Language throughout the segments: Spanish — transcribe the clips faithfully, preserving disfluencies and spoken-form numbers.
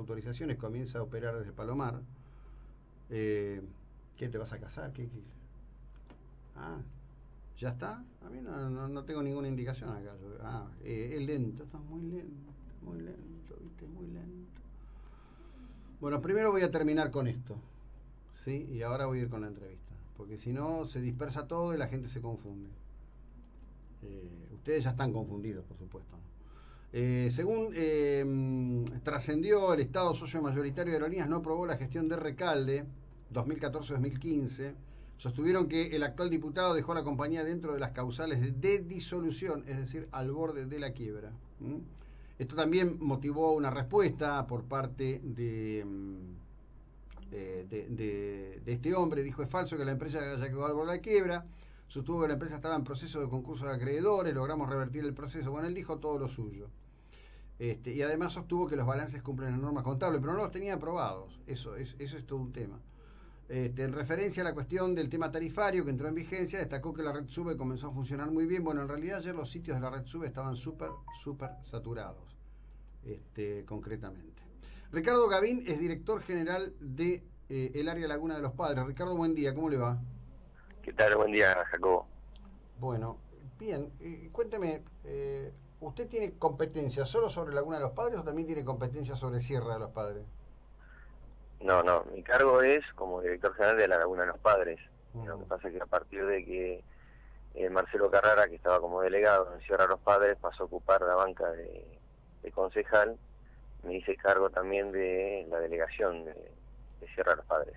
autorizaciones, comienza a operar desde Palomar. Eh, ¿Qué te vas a casar? ¿Qué, qué? Ah, ¿ya está? A mí no, no, no tengo ninguna indicación acá. Yo, ah, eh, es lento, está muy lento, muy lento, viste, muy lento. Bueno, primero voy a terminar con esto, ¿sí? Y ahora voy a ir con la entrevista, porque si no se dispersa todo y la gente se confunde. Eh, ustedes ya están confundidos, por supuesto, ¿no? Eh, según eh, trascendió, el Estado socio mayoritario de Aerolíneas no aprobó la gestión de Recalde dos mil catorce dos mil quince. Sostuvieron que el actual diputado dejó a la compañía dentro de las causales de, de disolución, es decir, al borde de la quiebra. ¿Mm? Esto también motivó una respuesta por parte de, de, de, de, de este hombre. Dijo: es falso que la empresa haya quedado al borde de la quiebra. Sostuvo que la empresa estaba en proceso de concurso de acreedores, logramos revertir el proceso. Bueno, él dijo todo lo suyo. Este, y además sostuvo que los balances cumplen las normas contables, pero no los tenía aprobados. Eso es, eso es todo un tema. Este, en referencia a la cuestión del tema tarifario que entró en vigencia, destacó que la red SUBE comenzó a funcionar muy bien. Bueno, en realidad ayer los sitios de la red SUBE estaban súper, súper saturados, este, concretamente. Ricardo Gabbin es director general de eh, el área Laguna de los Padres. Ricardo, buen día, ¿cómo le va? ¿Qué tal? Buen día, Jacobo. Bueno, bien. Eh, cuénteme, eh, ¿usted tiene competencia solo sobre Laguna de los Padres o también tiene competencia sobre Sierra de los Padres? No, no. Mi cargo es como director general de la Laguna de los Padres. Uh-huh. Lo que pasa es que a partir de que eh, Marcelo Carrara, que estaba como delegado en Sierra de los Padres, pasó a ocupar la banca de, de concejal, me hice cargo también de la delegación de, de Sierra de los Padres.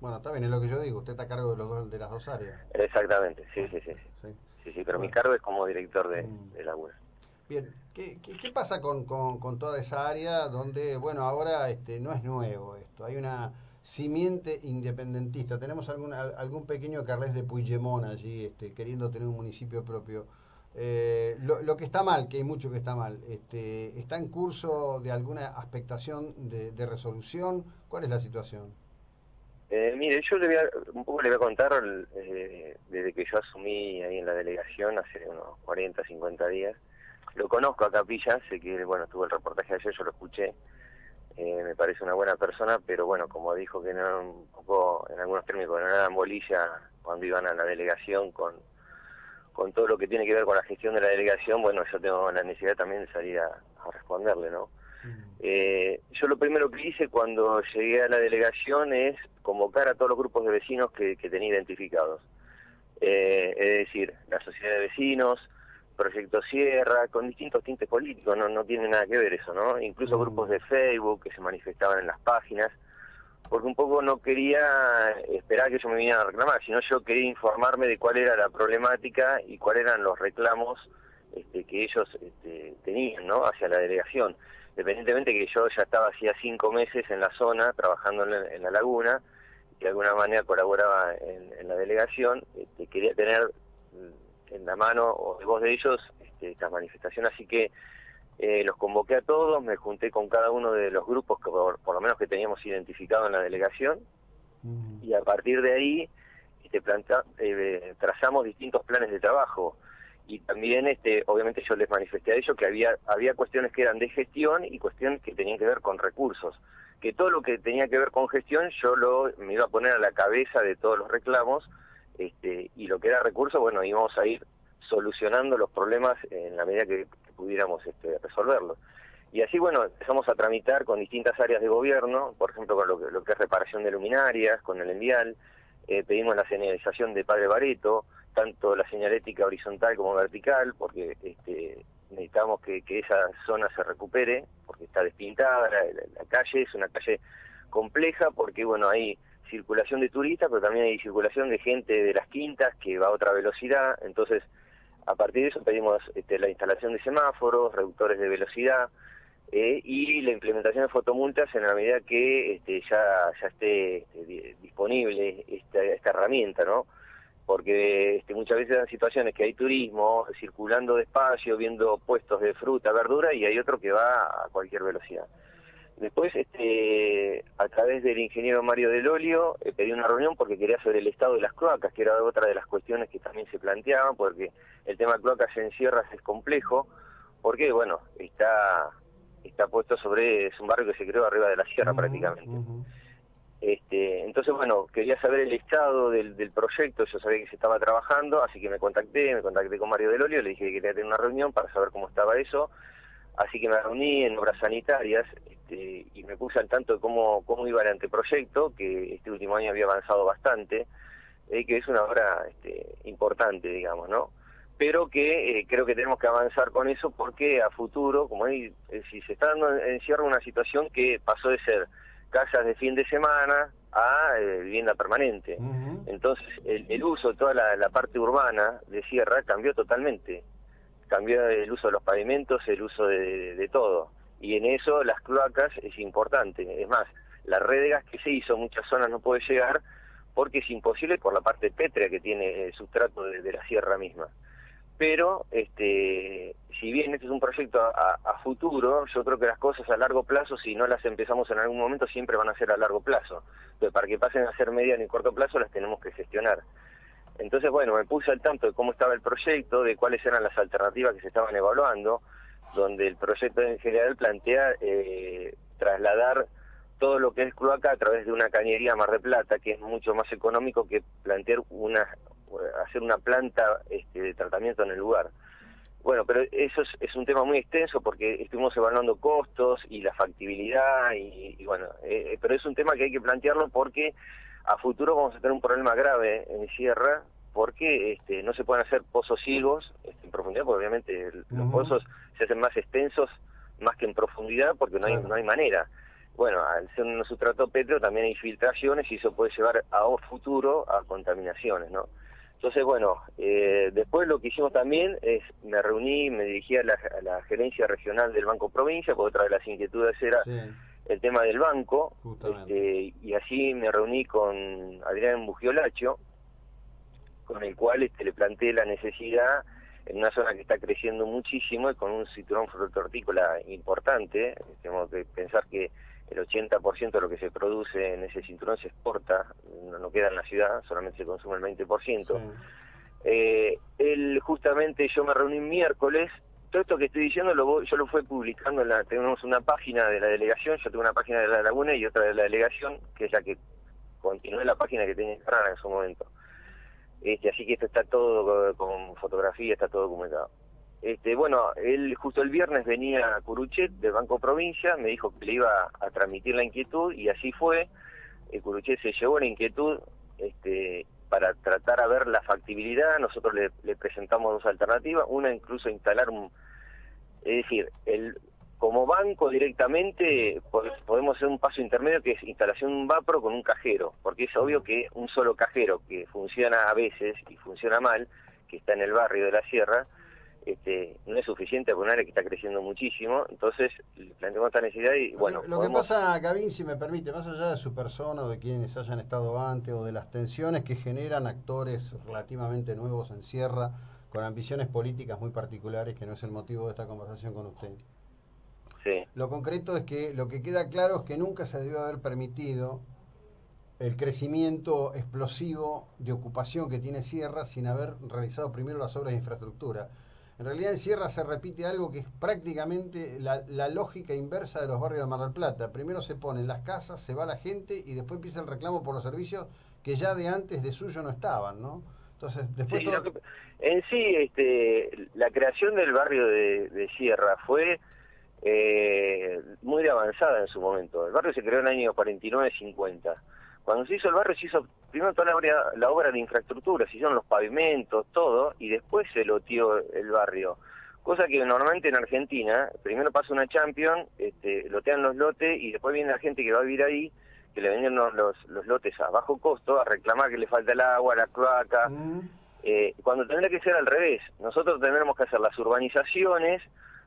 Bueno, está bien, es lo que yo digo, usted está a cargo de, los dos, de las dos áreas. Exactamente, sí, sí, sí. Sí, sí, sí, sí, pero bueno, mi cargo es como director de, de Laguna. Bien, ¿qué, qué, qué pasa con, con, con toda esa área donde, bueno, ahora este, no es nuevo esto? Hay una simiente independentista, tenemos algún, algún pequeño Carles de Puigdemont allí, este, queriendo tener un municipio propio. Eh, lo, lo que está mal, que hay mucho que está mal, este, ¿está en curso de alguna aspectación de, de resolución? ¿Cuál es la situación? Eh, mire, yo le voy a, un poco le voy a contar eh, desde que yo asumí ahí en la delegación hace unos cuarenta, cincuenta días. Lo conozco a Capilla, sé que, bueno, tuvo el reportaje ayer, yo lo escuché. Eh, me parece una buena persona, pero bueno, como dijo que no, un poco, en algunos términos, no eran bolilla cuando iban a la delegación con, con todo lo que tiene que ver con la gestión de la delegación, bueno, yo tengo la necesidad también de salir a, a responderle, ¿no? Eh, yo lo primero que hice cuando llegué a la delegación es convocar a todos los grupos de vecinos que, que tenía identificados, eh, es decir, la sociedad de vecinos, Proyecto Sierra, con distintos tintes políticos, no, no tiene nada que ver eso, ¿no? Incluso grupos de Facebook que se manifestaban en las páginas, porque un poco no quería esperar que ellos me vinieran a reclamar, sino yo quería informarme de cuál era la problemática y cuáles eran los reclamos este, que ellos este, tenían, ¿no?, hacia la delegación. Independientemente que yo ya estaba hacía cinco meses en la zona, trabajando en la, en la laguna, y de alguna manera colaboraba en, en la delegación, este, quería tener en la mano o de voz de ellos este, esta manifestación, así que eh, los convoqué a todos, me junté con cada uno de los grupos que por, por lo menos que teníamos identificado en la delegación, mm. y a partir de ahí este, planta, eh, trazamos distintos planes de trabajo. Y también, este, obviamente, yo les manifesté a ellos que había había cuestiones que eran de gestión y cuestiones que tenían que ver con recursos. Que todo lo que tenía que ver con gestión, yo lo me iba a poner a la cabeza de todos los reclamos, este, y lo que era recursos, bueno, íbamos a ir solucionando los problemas en la medida que, que pudiéramos este, resolverlos. Y así, bueno, empezamos a tramitar con distintas áreas de gobierno, por ejemplo, con lo que, lo que es reparación de luminarias, con el Envial, eh, pedimos la señalización de Padre Bareto, tanto la señalética horizontal como vertical, porque este, necesitamos que, que esa zona se recupere, porque está despintada, la, la calle es una calle compleja, porque bueno, hay circulación de turistas, pero también hay circulación de gente de las quintas que va a otra velocidad, entonces a partir de eso pedimos este, la instalación de semáforos, reductores de velocidad, eh, y la implementación de fotomultas en la medida que este, ya, ya esté este, disponible esta, esta herramienta, ¿no? Porque este, muchas veces hay situaciones que hay turismo circulando despacio, viendo puestos de fruta, verdura, y hay otro que va a cualquier velocidad. Después, este, a través del ingeniero Mario Del Olio, eh, pedí una reunión porque quería sobre el estado de las cloacas, que era otra de las cuestiones que también se planteaban, porque el tema de cloacas en sierras es complejo, porque, bueno, está está puesto sobre, es un barrio que se creó arriba de la sierra uh-huh, prácticamente. Uh-huh. Este, entonces, bueno, quería saber el estado del, del proyecto, yo sabía que se estaba trabajando, así que me contacté, me contacté con Mario Del Olio, le dije que quería tener una reunión para saber cómo estaba eso, así que me reuní en obras sanitarias este, y me puse al tanto de cómo, cómo iba el anteproyecto, que este último año había avanzado bastante, eh, que es una obra este, importante, digamos, ¿no? Pero que eh, creo que tenemos que avanzar con eso porque a futuro, como ahí, eh, si se está dando en cierre una situación que pasó de ser casas de fin de semana a eh, vivienda permanente. Uh-huh. Entonces el, el uso de toda la, la parte urbana de Sierra cambió totalmente. Cambió el uso de los pavimentos, el uso de, de, de todo. Y en eso las cloacas es importante. Es más, la red de gas que se hizo en muchas zonas no puede llegar porque es imposible por la parte pétrea que tiene el sustrato de, de la Sierra misma. Pero, este, si bien este es un proyecto a, a futuro, yo creo que las cosas a largo plazo, si no las empezamos en algún momento, siempre van a ser a largo plazo. Entonces, para que pasen a ser mediano y corto plazo, las tenemos que gestionar. Entonces, bueno, me puse al tanto de cómo estaba el proyecto, de cuáles eran las alternativas que se estaban evaluando, donde el proyecto en general plantea eh, trasladar todo lo que es cloaca a través de una cañería a Mar del Plata, que es mucho más económico que plantear una... hacer una planta este, de tratamiento en el lugar. Bueno, pero eso es, es un tema muy extenso porque estuvimos evaluando costos y la factibilidad y, y bueno, eh, pero es un tema que hay que plantearlo porque a futuro vamos a tener un problema grave en Sierra porque este, no se pueden hacer pozos ciegos este, en profundidad porque obviamente el, uh-huh. los pozos se hacen más extensos más que en profundidad porque no hay, uh-huh. no hay manera. Bueno, al ser un sustrato pétreo también hay infiltraciones y eso puede llevar a futuro a contaminaciones, ¿no? Entonces, bueno, eh, después lo que hicimos también es, me reuní, me dirigí a la, a la gerencia regional del Banco Provincia, porque otra de las inquietudes era sí. el tema del banco, este, y así me reuní con Adrián Bujolaccio, con el cual este, le planteé la necesidad, en una zona que está creciendo muchísimo y con un cinturón fruto-hortícola importante, tenemos que pensar que el ochenta por ciento de lo que se produce en ese cinturón se exporta, no, no queda en la ciudad, solamente se consume el veinte por ciento. Sí. Eh, él, justamente, yo me reuní miércoles, todo esto que estoy diciendo lo, yo lo fui publicando, en la, tenemos una página de la delegación, yo tengo una página de la Laguna y otra de la delegación, que es la que continué la página que tenía Carrara en su momento. Este, así que esto está todo con fotografía, está todo documentado. Este, bueno, él justo el viernes venía a Curuchet del Banco Provincia, me dijo que le iba a transmitir la inquietud y así fue. El Curuchet se llevó la inquietud este, para tratar a ver la factibilidad. Nosotros le, le presentamos dos alternativas, una incluso instalar, un, es decir, el, como banco directamente podemos hacer un paso intermedio que es instalación de un vapro con un cajero, porque es obvio que un solo cajero que funciona a veces y funciona mal, que está en el barrio de la Sierra, Este, no es suficiente con un área que está creciendo muchísimo, entonces planteamos esta necesidad y bueno... Lo, lo podemos... que pasa, Gabbin, si me permite, más allá de su persona o de quienes hayan estado antes o de las tensiones que generan actores relativamente nuevos en Sierra con ambiciones políticas muy particulares que no es el motivo de esta conversación con usted. Sí. Lo concreto es que lo que queda claro es que nunca se debió haber permitido el crecimiento explosivo de ocupación que tiene Sierra sin haber realizado primero las obras de infraestructura. En realidad en Sierra se repite algo que es prácticamente la, la lógica inversa de los barrios de Mar del Plata. Primero se ponen las casas, se va la gente y después empieza el reclamo por los servicios que ya de antes de suyo no estaban, ¿no? Entonces, después sí, todo... que, en sí, este, la creación del barrio de, de Sierra fue eh, muy avanzada en su momento. El barrio se creó en el año cuarenta y nueve cincuenta. Cuando se hizo el barrio se hizo primero toda la obra, la obra de infraestructura, se hicieron los pavimentos, todo, y después se loteó el barrio. Cosa que normalmente en Argentina, primero pasa una Champions, este, lotean los lotes y después viene la gente que va a vivir ahí, que le venden los, los, los lotes a bajo costo, a reclamar que le falta el agua, la cloaca. Mm. Eh, cuando tendría que ser al revés, nosotros tendremos que hacer las urbanizaciones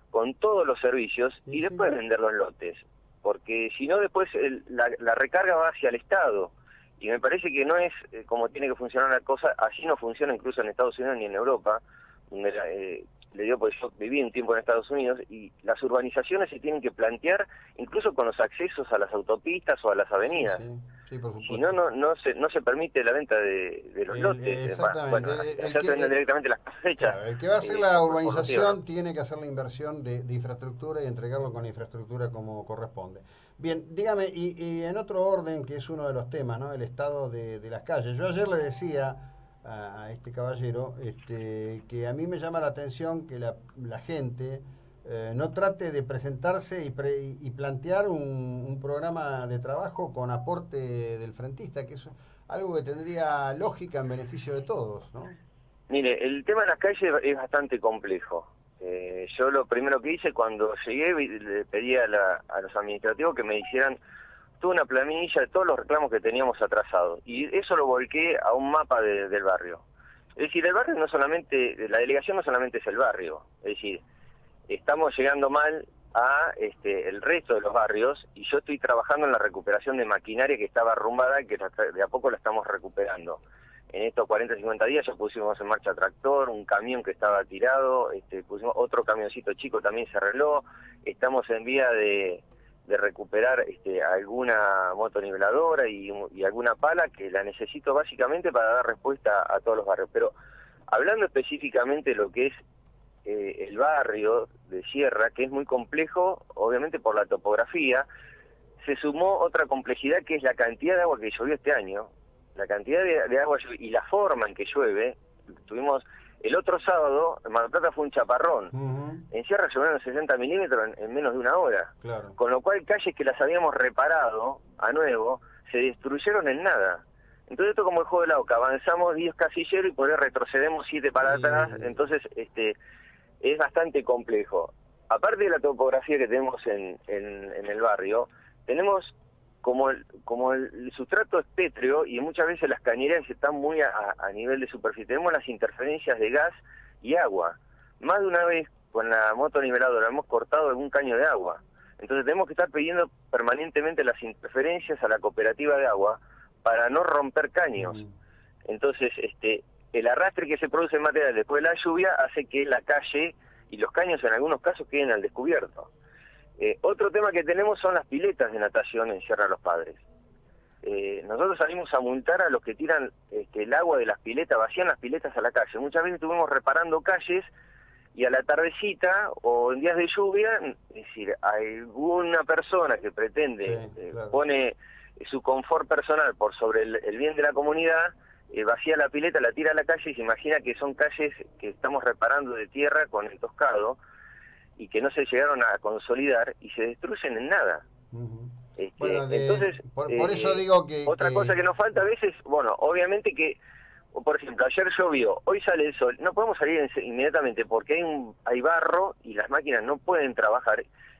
con todos los servicios y sí, después sí. vender los lotes. Porque si no después el, la, la recarga va hacia el Estado y me parece que no es eh, como tiene que funcionar la cosa, así no funciona incluso en Estados Unidos ni en Europa, donde la, eh, le digo porque yo viví un tiempo en Estados Unidos y las urbanizaciones se tienen que plantear incluso con los accesos a las autopistas o a las avenidas. Sí, sí. Sí, por supuesto. Si no, no, no se, no se permite la venta de, de los el, lotes. Exactamente. Bueno, el, el, el que, se venden directamente las cosechas. Claro, el que va a hacer eh, la urbanización tiene que hacer la inversión de, de infraestructura y entregarlo con la infraestructura como corresponde. Bien, dígame, y, y en otro orden, que es uno de los temas, ¿no? El estado de, de las calles. Yo ayer le decía a este caballero este, que a mí me llama la atención que la, la gente... Eh, no trate de presentarse y, pre, y plantear un, un programa de trabajo con aporte del frentista, que es algo que tendría lógica en beneficio de todos, ¿no? Mire, el tema de las calles es bastante complejo. Eh, yo lo primero que hice cuando llegué, le pedí a, la, a los administrativos que me hicieran toda una planilla de todos los reclamos que teníamos atrasados. Y eso lo volqué a un mapa de, del barrio. Es decir, el barrio no solamente, la delegación no solamente es el barrio, es decir... Estamos llegando mal a este, el resto de los barrios, y yo estoy trabajando en la recuperación de maquinaria que estaba arrumbada y que de a poco la estamos recuperando. En estos cuarenta, cincuenta días ya pusimos en marcha tractor, un camión que estaba tirado, este, pusimos otro camioncito chico también se arregló, estamos en vía de, de recuperar este, alguna motoniveladora y, y alguna pala que la necesito básicamente para dar respuesta a todos los barrios. Pero hablando específicamente de lo que es Eh, el barrio de Sierra, que es muy complejo, obviamente por la topografía, se sumó otra complejidad que es la cantidad de agua que llovió este año, la cantidad de, de agua y la forma en que llueve. Tuvimos el otro sábado, en Mar del Plata fue un chaparrón, uh-huh. En Sierra llovieron sesenta milímetros en, en menos de una hora, claro. Con lo cual calles que las habíamos reparado a nuevo, se destruyeron en nada. Entonces esto como el juego de la oca, avanzamos diez casilleros y por ahí retrocedemos siete para atrás, uh-huh. Entonces este... es bastante complejo. Aparte de la topografía que tenemos en, en, en el barrio, tenemos como el, como el sustrato es pétreo y muchas veces las cañerías están muy a, a nivel de superficie. Tenemos las interferencias de gas y agua. Más de una vez con la motoniveladora hemos cortado algún caño de agua. Entonces tenemos que estar pidiendo permanentemente las interferencias a la cooperativa de agua para no romper caños. Entonces, este... el arrastre que se produce en material después de la lluvia hace que la calle y los caños en algunos casos queden al descubierto. Eh, otro tema que tenemos son las piletas de natación en Sierra de los Padres. Eh, nosotros salimos a multar a los que tiran este, el agua de las piletas, vacían las piletas a la calle. Muchas veces estuvimos reparando calles y a la tardecita o en días de lluvia, es decir, alguna persona que pretende, sí, claro. eh, pone su confort personal por sobre el, el bien de la comunidad, Eh, vacía la pileta, la tira a la calle y se imagina que son calles que estamos reparando de tierra con el toscado y que no se llegaron a consolidar y se destruyen en nada. Uh-huh. este, bueno, de, entonces, por, por eh, eso digo que... Otra que... cosa que nos falta a veces, bueno, obviamente que, por ejemplo, ayer llovió, hoy sale el sol, no podemos salir inmediatamente porque hay, un, hay barro y las máquinas no pueden trabajar.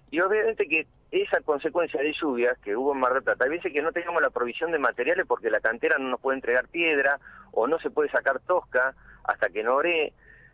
Y obviamente que esa consecuencia de lluvias que hubo en Mar del Plata, hay veces que no teníamos la provisión de materiales porque la cantera no nos puede entregar piedra o no se puede sacar tosca hasta que no ore.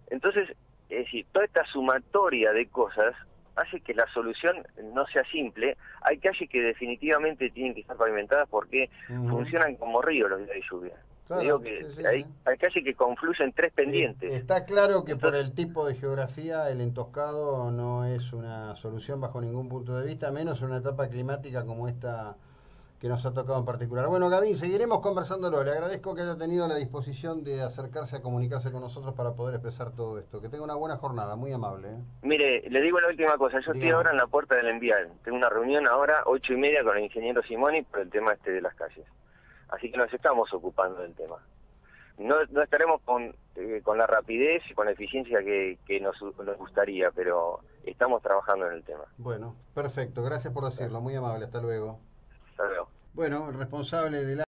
Entonces, es decir, toda esta sumatoria de cosas hace que la solución no sea simple. Hay calles que definitivamente tienen que estar pavimentadas porque uh-huh. funcionan como ríos los días de lluvia. Claro, digo que sí, sí, hay, sí. hay calles que confluyen tres pendientes. Está claro que por el tipo de geografía el entoscado no es una solución bajo ningún punto de vista, menos en una etapa climática como esta que nos ha tocado en particular. Bueno, Gabbin, seguiremos conversándolo. Le agradezco que haya tenido la disposición de acercarse a comunicarse con nosotros para poder expresar todo esto. Que tenga una buena jornada, muy amable, ¿eh? Mire, le digo la última cosa. Yo Dígame. Estoy ahora en la puerta del Envial. Tengo una reunión ahora, ocho y media, con el ingeniero Simoni por el tema este de las calles. Así que nos estamos ocupando del tema. No, no estaremos con, eh, con la rapidez y con la eficiencia que, que nos, nos gustaría, pero estamos trabajando en el tema. Bueno, perfecto. Gracias por decirlo. Muy amable. Hasta luego. Hasta luego. Bueno, el responsable de la...